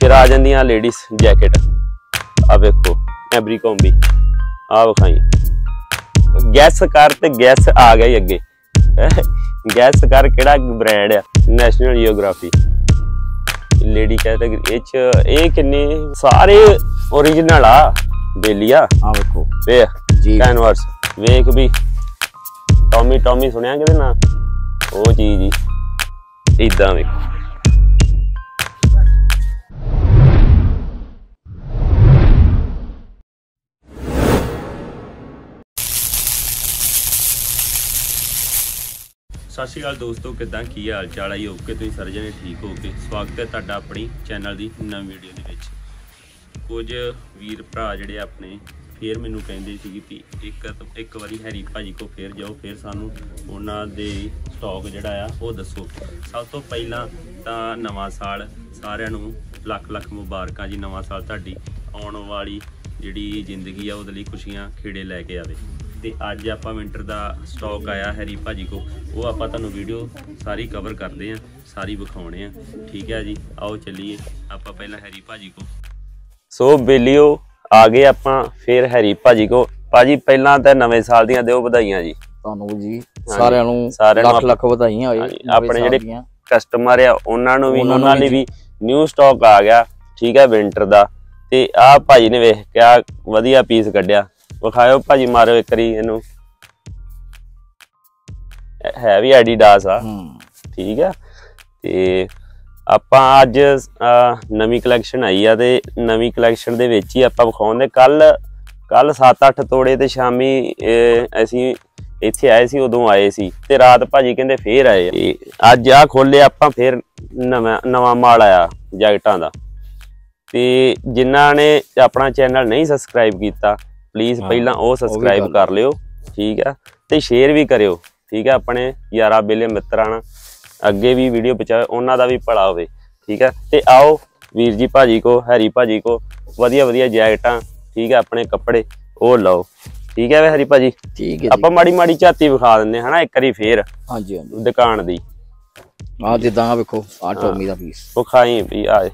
फिर आ जांदियां लेडीज जैकेट। आ वेखो एबरी कॉम्बी आ विखाई गैस कर ते गैस आ गई अगे गैस कर केड़ा ब्रांड है नेशनल जियोग्राफी लेडी कैटेगरी एच ए किन्ने सारे ओरिजिनल आ बेलिया आ वेखो वे जी कैनवास वेख भी टॉमी टॉमी सुनिया किदे ना ओ जी जी इदां वेखो सत श्री अकाल दोस्तों किदा की हाल चाल आई होके तुम सारे जने ठीक हो गए। स्वागत है तुहाडा अपनी चैनल की नवी वीडियो दे विच। कुछ वीर भरा जिहड़े अपने फिर मैनूं कहिंदे सी कि एक बारी हैरी भाजी को फिर जाओ फिर सानूं उहनां दे स्टॉक जिहड़ा आ ओह दसो। सब तो पहलां तां नवां साल सारिआं नूं लख लख मुबारकां जी। नवां साल तुहाडी आउण वाली जिहड़ी जिंदगी आ उहदे लई खुशियां खेड़े लैके आवे। तो अज आप विंटर का स्टॉक आया हैरी भाजी को वो आप तुहानूं वीडियो सारी कवर करते हैं सारी विखाने हैं ठीक है जी। आओ चलीए आप पहला हैरी भाजी को। सो बेलियो आ गए आप फिर हैरी भाजी को। भाजी पहला तो नवे साल दियां देओ बधाइयां जी तुहानूं जी सारिआं नूं लख लख बधाइयां अपने जिहड़े कस्टमर आ उहनां नूं भी उहनां लई भी न्यू स्टॉक आ गया ठीक है विंटर का। तो आ भाजी ने वेख क्या वधिया पीस कड्ढिया विखाओ भाजी मारो एक बारी इनू है भी एडीडास आ ठीक है। ते आपां अज नवी कलैक्शन आई आ ते नवी कलैक्शन दे विच ही आपां विखाउंदे। कल 7-8 तोड़े ते शामी असीं इत्थे आए सी उदों आए सी ते रात भाजी कहंदे फिर आए अज आ खोले आपां फिर नवां माल आया जैकटां दा। ते जिन्हां ने अपना चैनल नहीं सबसक्राइब कीता प्लीज़ पहला वो सबसक्राइब कर लियो ठीक है। तो शेयर भी करियो ठीक है अपने यारा बेले मित्रां अगे भी वीडियो पहुँचाओ उन्हां दा भी भला होवे ठीक है। तो आओ वीर जी भाजी को हैरी भाजी को वधिया वधिया जैकटां ठीक है अपने कपड़े वो लाओ ठीक है। वे हैरी भाजी ठीक है आपां माड़ी माड़ी झाती विखा दिंदे है ना एक बारी फिर हाँ जी दुकान दी आ जिद्दां वेखो आ टॉमी दा पीस विखाई भी आए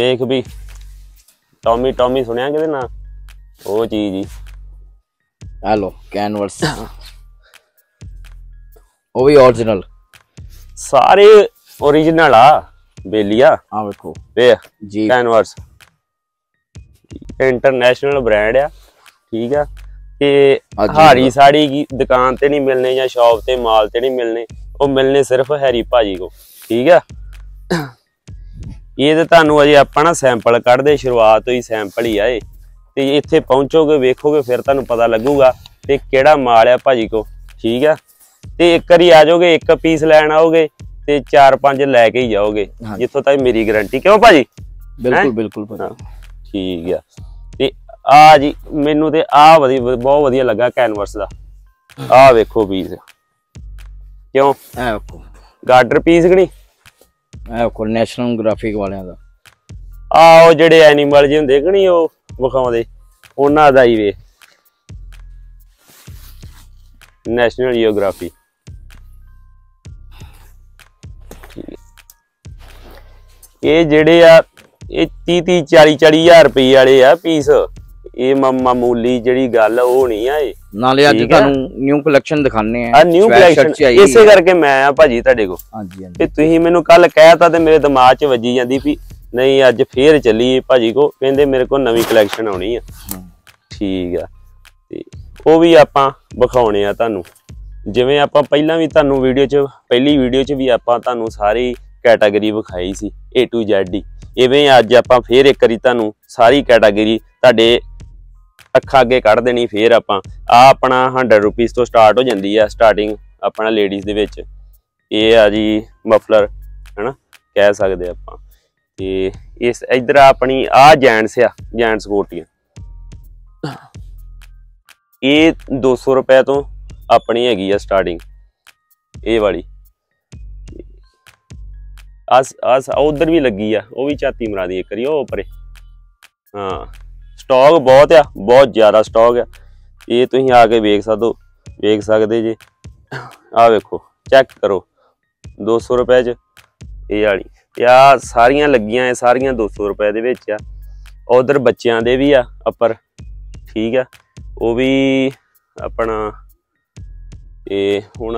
वेख भी टॉमी टॉमी सुनिया किदे ना ओ जी जी हेलो कैनवस वो भी ओरिजिनल सारे ओरिजिनल आ बेलिया हां देखो वे जी कैनवस इंटरनेशनल ब्रांड आ ठीक है। ते हारी साड़ी की दुकान ते नहीं मिलने या शॉप ते माल ते नहीं मिलने वो मिलने सिर्फ हैरी भाजी को ठीक है। ये तो थानू अजे अपना सैंपल कढ़ दे शुरुआत ही सैंपल ही आए तो इत्थे पहुँचोगे वेखोगे फिर तुहानू पता लगूगा तो किहड़ा माल है भाजी को ठीक है। तो एक बारी आ जाओगे एक पीस लैन आओगे तो 4-5 लैके ही जाओगे जिथों तक मेरी गारंटी क्यों भाजी बिल्कुल बिल्कुल ठीक है। तो आ जी मैनू तो आ बहुत वधिया लगा कैनवस का आ वेखो पीस क्यों गार्डर पीस कि नहीं नैशनल ग्राफिक वालियां दा आओ जिहड़े एनीमल जे हुंदे कि नहीं ओ विखाउंदे उहनां दा ही वे नैशनल जियोग्राफी ये जिहड़े आ ये 30-40 हज़ार रुपये वाले आ पीस ये मामूली जिहड़ी गल ओ नहीं आ ये नाले अज तुहानूं न्यू कलैक्शन दिखाने हैं आ न्यू कलैक्शन इसे करके मैं आ भाजी तुहाडे कोल हां जी हां जी। ते तुसीं मैनूं कल कहता ते मेरे दिमाग च वजी जांदी भी नहीं अज फिर चली भाजी को कहते मेरे को नवी कलैक्शन आनी है ठीक है। तो वह भी आप विखाने तू जिमें आप भी तू वीडियो पहली वीडियो भी आपू सारी कैटागरी विखाई सी A to Z ही इवें अज आप फिर एक बारी तू सारी कैटागरी ते अखा अगे कढ़ देनी फिर आप अपना 100 रुपीज़ तो स्टार्ट हो जाती है स्टार्टिंग अपना लेडीज़ ये आ जी मफलर है ना कह सकते आप इस इधर अपनी आ जेंट्स आ जेंट्स कोटियां ये 200 रुपए तो अपनी हैगी आ स्टार्टिंग ये वाली उधर भी लगी आ वो भी छाती मरा दी करी ओ परे हाँ स्टॉक बहुत आ बहुत ज़्यादा स्टॉक आ ये तुसीं आके वेख सकदे जी आ वेखो चेक करो 200 रुपए च ये वाली आ सारिया लगिया है, सारिया 200 रुपए दे विच आ। उधर बच्चों के भी आपर ठीक है, वह भी अपना हूँ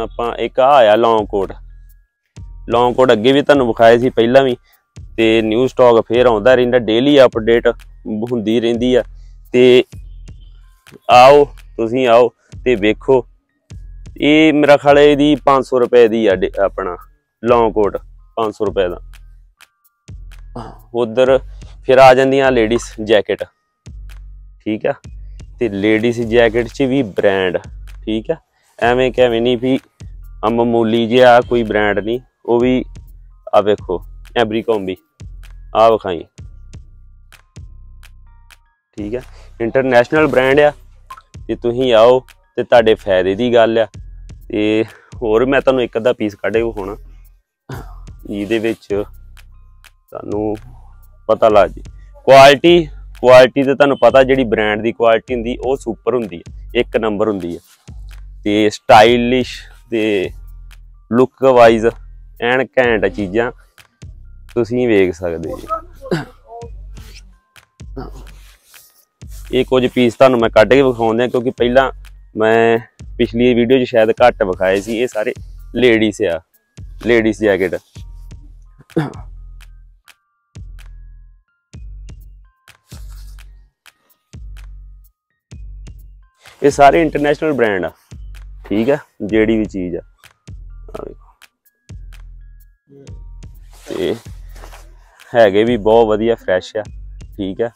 आप एक आया लॉन्ग कोट। लॉन्ग कोट अगे भी तुहानूं विखाए सी पहला भी, तो न्यू स्टॉक फिर आउंदा रहिंदा, डेली अपडेट हुंदी रहिंदी आ। तो आओ तुसीं आओ तो वेखो, ये मेरा ख्याल ये 500 रुपए की अपना लॉन्ग कोट 500 रुपए का। उधर फिर आ जांदियां लेडीज जैकेट, ठीक है, तो लेडीज जैकेट च भी ब्रांड, ठीक है, एवें कैवें नहीं भी मामूली जिहा कोई ब्रांड नहीं। वह भी आ वेखो एबरीकॉम भी आ विखाई, ठीक है, इंटरनेशनल ब्रांड आ। तो तुसीं आओ तो तुहाडे फायदे की गल आ। तो होर मैं तुहानूं एक अद्धा पीस कढ के विखाउणा, जिहदे विच तुहानूं पता लग जी क्वालिटी। क्वालिटी तो तुहानूं पता जिहड़ी ब्रांड की क्वालिटी हुंदी ओह सुपर हुंदी है, एक नंबर हुंदी है। तो स्टाइलिश ते लुक वाइज एन घैंट चीज़ां तुसीं वेख सकदे जी। ये कुछ पीस तुहानूं मैं कढ के विखाउंदा, क्योंकि पहलां मैं पिछली वीडियो च शायद घट विखाए सी। ये सारे लेडीज़ आ, लेडीज़ जैकेट। ये सारे इंटरनेशनल ब्रांड आ, ठीक है, जेड़ी भी चीज आगे भी बहुत वधिया फ्रैश आ, ठीक है।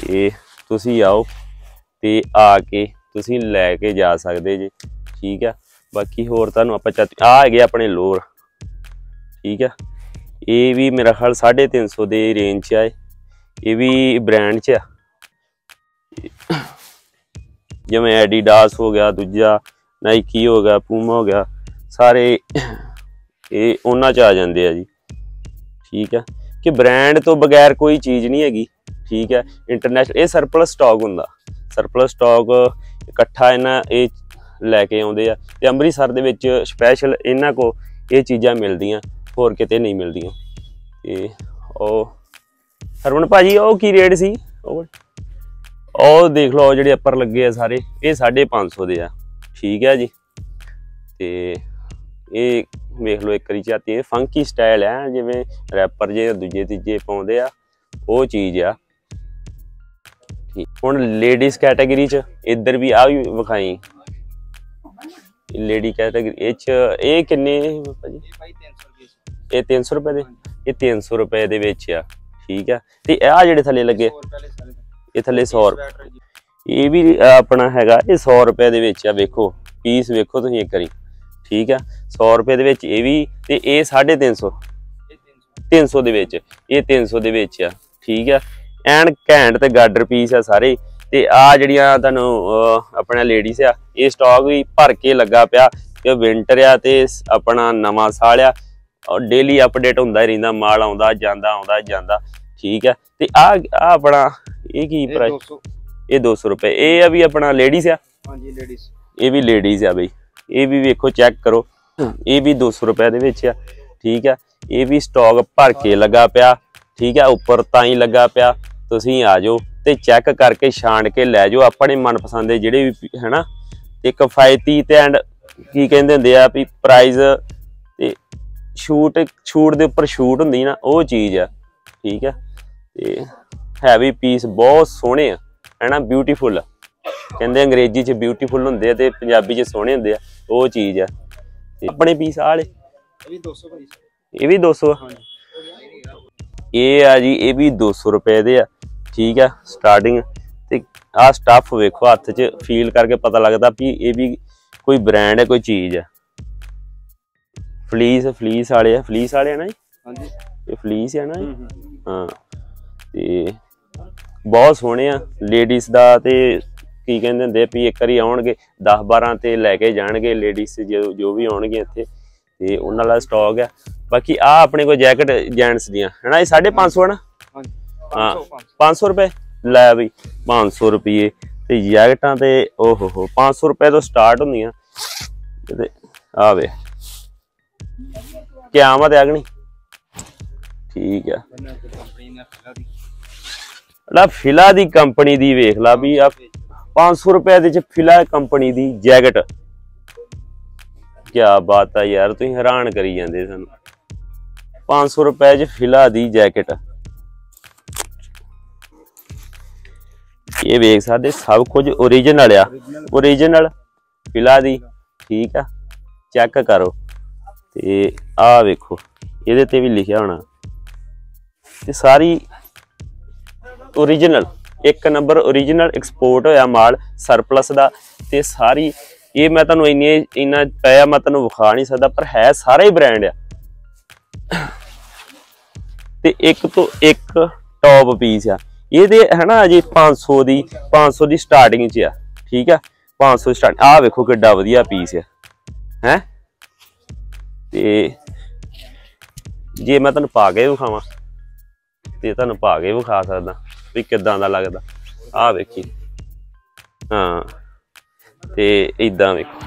तो तुसी आओ तो आके तुसी लैके जा सकते जी, ठीक है। बाकी होर तुहानूं आपां चाहते आ गए अपने लोर, ठीक है, ये भी मेरा ख्याल 350 के रेंज च आए। ये भी ब्रांड च आ, जिवें एडीडास हो गया, दूजा नाइकी हो गया, पूमा हो गया, सारे ये उन्हां च आ जांदे आ जी, ठीक है, कि ब्रांड तो बगैर कोई चीज़ नहीं हैगी, ठीक है। इंटरनेशनल ये सरप्लस स्टॉक हुंदा, सरप्लस स्टॉक इकट्ठा इन्हां ये लैके आउंदे आ। ते अमृतसर दे विच स्पैशल इन्हां को ये चीज़ां मिलदियां, होर किते नहीं मिलदियां। ते हरमन भाजी ओह की रेट सी, और देख लो जिहड़े अपर लगे आ सारे, ये 550 दे आ, ठीक है जी। तो ये देख लो एक बारी चाहती है, फंकी स्टाइल है, जिवें रैपर जे दूजे तीजे पाउंदे आ, वो चीज़ आ। हुण लेडीज़ कैटेगरी च इधर भी आ विखाई, लेडी कैटेगरी ये किन्ने भाजी, ये 300 रुपए दे, ये 300 रुपए दे विच आ, ठीक है। ते आ जिहड़े थल्ले लगे ये थले 100 रुपए, ये भी अपना हैगा, ये 100 रुपए दे विच आ। वेखो पीस वेखो तुसीं एक बारी, ठीक है, 100 रुपए दे विच ये भी। ते ये 350, 300 दे विच, ये 300 दे विच आ, ठीक है, एंड घैंट ते गाडर पीस आ सारे। ते आ जिहड़ियां तुहानूं अपना लेडीज़ आ, ये स्टॉक भी भर के लगा पिया, ते विंटर आ ते अपना नवां साल आ, और डेली अपडेट हुंदा ही रहिंदा, माल आउंदा जांदा आउंदा जांदा, ठीक है। ते आ अपना ये की प्राइस, ये 200 रुपए। ये अभी अपना लेडीज़ आ, ये भी लेडीज़ आ बई, ये भी वेखो चैक करो, ये भी 200 रुपए दे विच आ, ठीक है। ये भी स्टॉक भर के लगा पिया, ठीक है, उपर ताई लगा पिया। तुसीं आ जाओ तो चैक करके छाण के लै जाओ अपने मनपसंद दे जिहड़े भी, है ना। ते किफायती ते एंड की कहिंदे हुंदे आ भी प्राइस ते छूट, छूट दे उपर छूट हुंदी ना, ओह चीज़ आ, ठीक है। हैवी पीस बहुत सोहने है ना, ब्यूटीफुल, कहते अंग्रेजी च ब्यूटीफुल होंगे तो पंजाबी च सोहने होंगे, वो चीज़ है। अपने पीस आले ये भी 200, ये आ जी, ये भी 200 रुपए दे, ठीक है, स्टार्टिंग। ते आ स्टफ वेखो, हत्थ च फील करके पता लगता भी ये भी कोई ब्रांड है, कोई चीज़ है। फलीस, फलीस आले, फलीस आले है ना जी, ये फलीस है ना जी, हाँ। तो बहुत सोहने आ लेडीज़ का, तो की कहिंदे हुंदे भी एक बारी आउणगे 10-12 तो लैके जाणगे लेडीज़, जो जो भी आउणगे इत्थे, ते उन्हां दा स्टॉक आ। बाकी आ अपने कोल जैकेट जैंट्स दियां है ना, ये 550 है ना, हाँ 500 रुपए लै बई, 500 रुपये ते जैकेटां, ते ओहो 500 रुपए तो स्टार्ट हुंदियां। ते आवे क्या आमद आगनी, ठीक है। फिला दी कंपनी दी वेख ला भी 500 रुपए दे फिला कंपनी दी जैकेट, क्या बात है यार, तुम हैरान करी जाते सन। 500 रुपए च फिला दी जैकेट, ये वेख सकते सब कुछ ओरिजिनल आ, ओरिजिनल फिला दी, ठीक है। चेक करो ते आ वेखो ये ते भी लिखा होना, ये सारी ओरिजिनल, एक नंबर ओरिजिनल एक्सपोर्ट होया माल सरप्लस दा ते सारी। ये मैं तुहानू इन्ना पाया मैं तुहानू विखा नहीं सकदा, पर है सारा ही ब्रांड आ ते एक तो एक टॉप पीस आ। ये दे है ना जी 500 दी स्टार्टिंग च आ, ठीक है 500 स्टार्ट। आ वेखो किड्डा वधिया पीस है हैं, ते जे मैं तुहानू पा के विखावां ते तुहानू पा के विखा सकदा भी किदां दा लगदा। आ वेखी हां ते इदां वेखो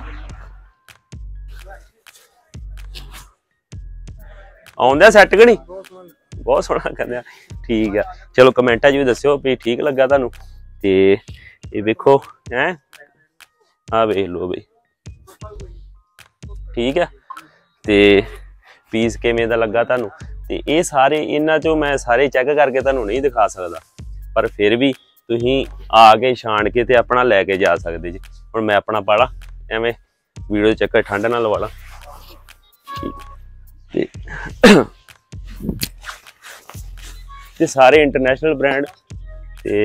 आउंदा सैट कि नहीं, बहुत सोहना करना, ठीक है। चलो कमेंटा च भी दस्यो भी ठीक लगा तुहानू ते ये वेखो हैं, आ वेख लो बी, ठीक है ते पीस किवें दा लगा तुहानू ते ये सारे इन्हां चों मैं सारे चेक करके तुहानू नहीं दिखा सकदा, पर फिर भी तुसीं आ के छाण के ते अपना लैके जा सकदे जी। हुण मैं अपना पाला एवें वीडियो चक्कर ठंड ना लवा ला ते ते सारे इंटरनेशनल ब्रांड ते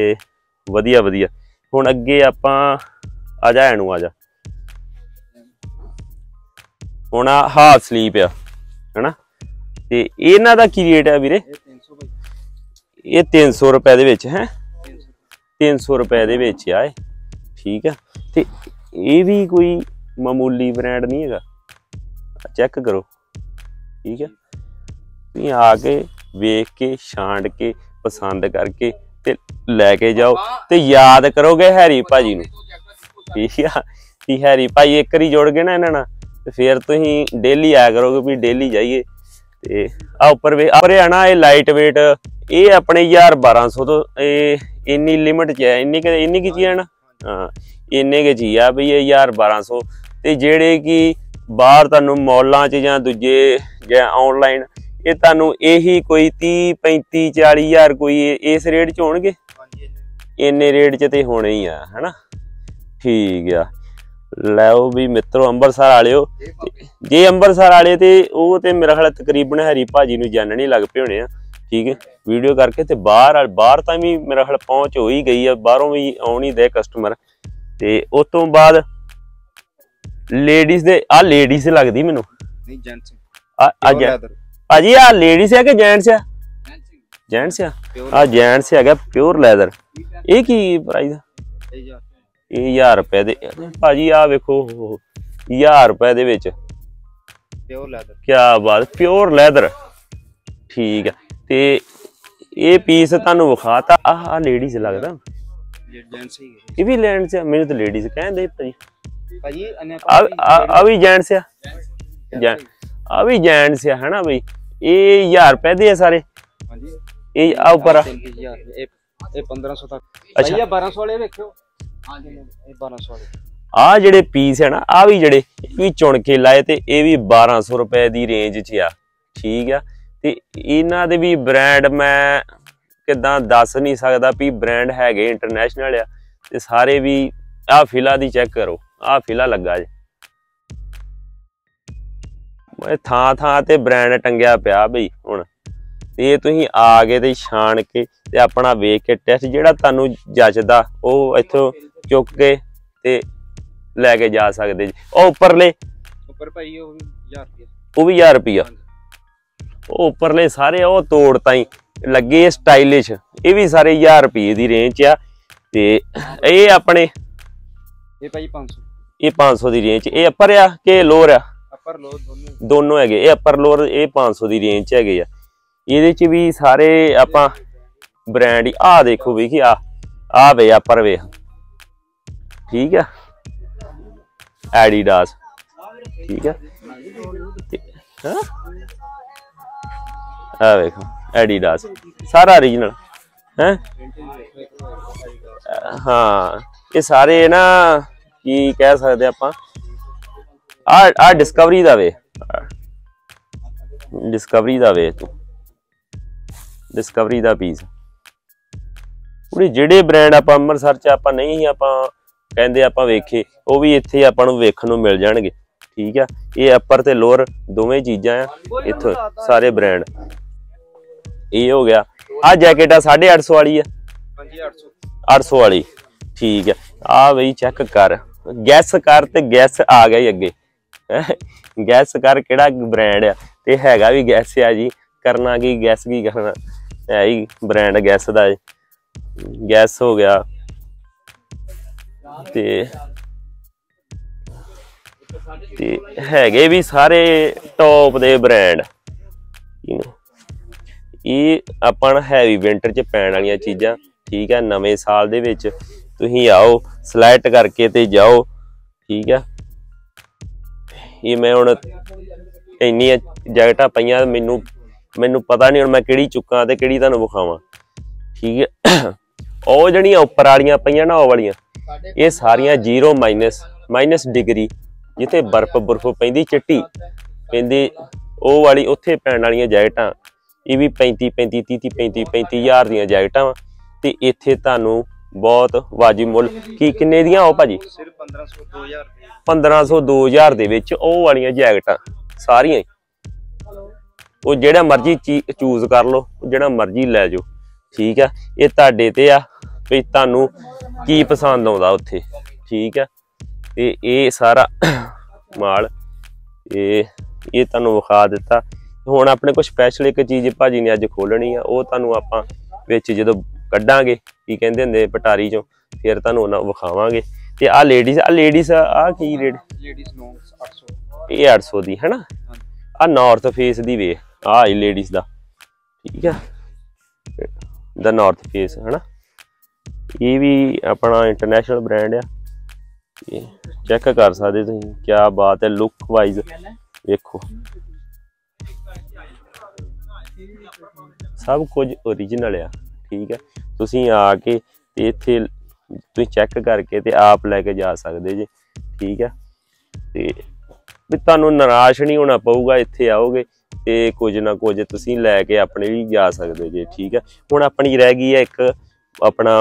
वधिया वधिया। हुण अगे आपां आ जा एनू आ जा, हुण हाफ स्लीप आ है ना ते इन्हां दा की रेट है वीरे? ये 300 रुपए दे विच है, 300 रुपए दे विच आ, ठीक है। ते ये भी कोई मामूली ब्रांड नहीं हैगा, चेक करो, ठीक है। तुसीं आके वेख के छांट के पसंद करके ते लैके जाओ ते याद करोगे हैरी भाजी नूं, ठीक है। कि हैरी भाई एक बारी जुड़ गए ना इन्हां नाल ते फिर तुसीं डेली आया करोगे भी डेली जाइए। ते आ उपर वे अपरे है ना, ये लाइट वेट, ये अपने 1200 तो इन्नी लिमिट च है, इन्नी की चीज़ है ना, हाँ इन्नी की चीज़ है भी ये 1200। तो जेड़े कि बाहर तुहानूं मॉलां च जां दूजे जां ऑनलाइन ये तुहानूं यही कोई 30-35-40 हज़ार कोई इस रेट च होणगे, इन्ने रेट च ते होने ही आ है ना, ठीक है। लैओ भी मित्रो अंबरसर वालिओ, जे अंबरसर वाले ते ओह ते मेरा ख्याल तकरीबन हरी भाजी नूं जानने लग पे होने आ, ठीक है। वीडियो करके ते बाहर तां भी मेरा ख्याल पहुँच हो ही गई है, बाहरों भी आउण ही दे कस्टमर। ते उस तों बाद लेडीज़ दे आ लेडीज़ लगदी मैनूं, भाजी आ लेडीज़ है कि जेंट्स है? जेंट्स है, आ जेंट्स है प्योर लैदर। ये की प्राइस है? 1000 रुपए दे भाजी, आ वेखो 1000 रुपए दे विच प्योर लैदर, क्या बात, प्योर लैदर, ठीक है। ते ये पीस तुहानूं विखाता, आ लेडीज़ लगदा जेंट्स ही है, ये भी जेंट्स है, मैनूं ते लेडीज़ कहंदे भाजी, आ भी जेंट्स है, आ भी जेंट्स है ना बई। ये 1000 रुपए दे सारे, ये आ उपर ये 1500 तक, अच्छा ये 1200 वाले देखो, आ जेडे पीस है ना आ भी जेडे भी चुन के लाए ते ये भी 1200 रुपए दी रेंज च आ, ठीक है। ते इन्हां दे भी ब्रांड मैं किदां दस नहीं सकदा भी ब्रांड हैगे इंटरनेशनल आ ते सारे भी। आ फिला दी चेक करो, आ फिला लगा जे थां थां ते ब्रांड टंगिया पिया बई। हुण ये तुसीं आ गए ते छाण के ते अपना वेख के टेस्ट जिहड़ा तुहानूं जचदा ओह इत्थों चुक के ते लैके जा सकदे जी। ओह उपरले उपर भाई ओह भी 1000 रुपया, ओह उपरले सारे ओह तोड़ ताईं लगे स्टाइलिश, ये भी सारे 1000 रुपये दी रेंज आ। ते ये अपने ये भाई 500, ये 500 दी रेंज। ये अपर आ के लोअर आ? अपर लोअर दोनों हैगे, ये अपर लोअर ये 500 दी रेंज च हैगे आ। ਇਹਦੇ ਚ ਵੀ ਸਾਰੇ ਆਪਾਂ ਬ੍ਰਾਂਡ ਹੀ ਆ ਦੇਖੋ ਵੀ ਕਿ ਆ ਵੇ ਆਪਰ ਵੇ, ਠੀਕ ਆ ਐਡੀਡਾਸ, ਠੀਕ ਆ ਹਾਂ ਆ ਵੇਖੋ एडिडास सारा ओरिजिनल है। हाँ ये सारे ना की कह सकते आप डिस्कवरी का वे तू डिस्कवरी का पीस पूरी जिहड़े ब्रांड आप अमृतसर च आप नहीं आप कहते आप वेखे वह भी इत्थे आपां नूं वेखण नूं मिल जाएंगे। ठीक है ये अपर ते लोअर दोवें चीज़ां आ इत्थों सारे ब्रांड। ये हो गया आ जैकेट आ 850 वाली है 800 वाली। ठीक है आ बई चेक कर गैस कर ते गैस आ गया अगे गैस कर किहड़ा ब्रांड आ ते हैगा भी गैस आ जी करना की गैस की करना है ही ब्रांड गैस दा गैस हो गया ते हैगे भी सारे टॉप दे ब्रांड। ये अपन हैवी विंटर च पैण वाली चीज़ां। ठीक है नवे साल दे विच तुसीं आओ सिलेक्ट करके ते जाओ। ठीक है ये मैं हुण इन्नियां जैकटां पईयां मैनूं पता नहीं हुण मैं किहड़ी चुक्कां ते किहड़ी तुहानूं विखावां। ठीक है ओह जड़ियां उपर वालियां पईयां ना ओह वालियां ये सारियां जीरो माइनस डिग्री जिथे बर्फ बुर्फ पैंदी चिट्टी पैंदी ओह वाली उत्थे पैण वालियां जैकटां ये भी 35 35 30 35 35 हज़ार दियां जैकटां ते इत्थे तुहानूं बहुत वाजिब मुल की किन्ने दियां ओ भाजी 1500 2000 दे विच ओह वालियां जैकटां सारियां ओह जेड़ा मर्जी चूज कर लो जेड़ा मर्जी लै जाओ। ठीक है ये तुहाडे ते आ भई तुहानूं की पसंद आउंदा उत्थे। ठीक है ते ये सारा माल ये तुहानूं विखा दित्ता। हुण अपने को स्पैशल एक चीज़ भाजी ने अज खोलनी आ ओह तुहानूं आपां विच जदों कड्डांगे की कहते होंगे पटारी चो फिर तुहानूं विखावांगे। ते आ लेडीज़ आ की रेट ये 800 दी है ना आ नॉर्थ फेस दी वे आ लेडीज़ दा। ठीक है द नॉर्थ फेस है ना ये भी अपना इंटरनेशनल ब्रांड आ चेक कर सकते तुसीं क्या बात है लुक वाइज देखो सब कुछ ओरिजिनल आ। ठीक है तुसीं आके ते इत्थे तुसीं चेक करके ते आप लैके जा सकदे जी। ठीक है ते भी तुहानूं निराश नहीं होना पऊगा इत्थे आओगे ते कुछ ना कुछ तुसीं लैके अपने भी जा सकदे जी। ठीक है हुण अपनी रह गई है एक अपना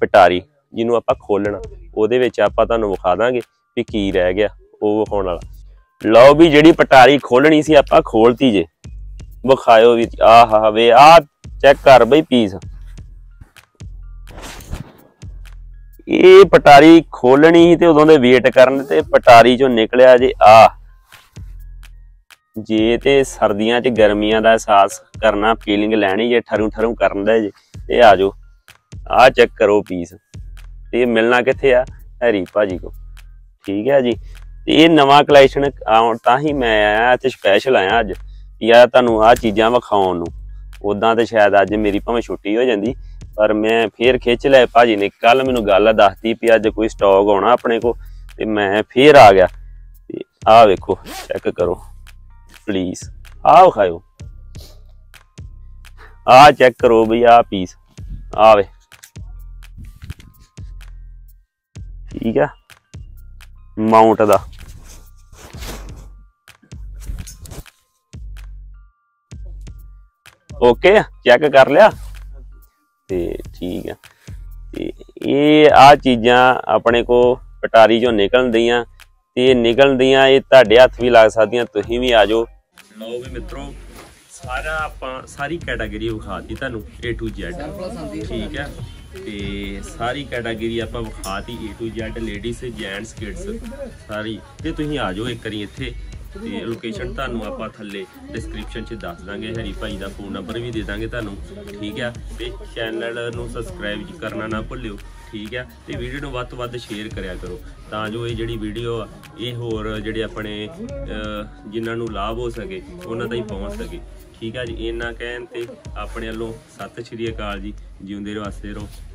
पटारी जिन्हों आपां खोलना ओहदे विच आपां तुहानूं विखा दांगे कि की रह गया ओह विखाउण वाला। लओ भी जिहड़ी पटारी खोलनी सी आपां खोलती जे विखाओ भी आहा वे आ चेक कर बई पीस ये पटारी खोलनी ही ते उदों दे वेट करन ते पटारी चो निकलिया जे आ जे ते सर्दियां च गर्मियां दा एहसास करना फीलिंग लैनी जे ठरू ठरू करन दे जे ते आ जाओ आ चेक करो पीस ते मिलना कित्थे आ हैरी भाजी को। ठीक है जी ते ये नवा कलेक्शन तां ही मैं आया इत्थे स्पैशल आया अज यार तुहानूं आ चीज़ां विखाउण नूं उदां तो शायद अज मेरी भावें छुट्टी हो जाती पर मैं फिर खिंच लिया भाजी ने कल मैनूं गल दसती भी अज कोई स्टॉक आना अपने को ते मैं फिर आ गया ते आ वेखो चेक करो प्लीज आ विखाओ आ चेक करो बई आ पीस आवे। ठीक है माउंट दा ओके चेक कर लिया ते ठीक है ते ये आ चीज़ां अपने को पटारी चो निकल दियां ते निकल दियां ये तुहाडे हत्थ भी लग सकदियां तुसीं भी आ जाओ। लो भी मित्रों सारा आपां सारी कैटागरी विखाती तुहानूं A to Z। ठीक है ते सारी कैटागरी आपां विखाती A to Z ladies gents kids सारी ते तुसीं आ जाओ एक करी इत्थे ते लोकेशन तुहानूं आपां थल्ले डिस्क्रिप्शन च दस देंगे हरी भाई का फोन नंबर भी दे देंगे तुहानूं। ठीक है ते चैनल नूं सबसक्राइब करना ना भुल्लिओ। ठीक है ते वीडियो नूं वध तों वध शेयर करिया करो तां जो ये जिहड़ी वीडियो ये होर जिहड़े अपने जिन्हां नूं लाभ हो सके उन्हां ताईं पहुँच सके। ठीक है जी इन्ना कहण ते अपने वल्लों सत श्री अकाल जी जिउंदे वासदे रहो।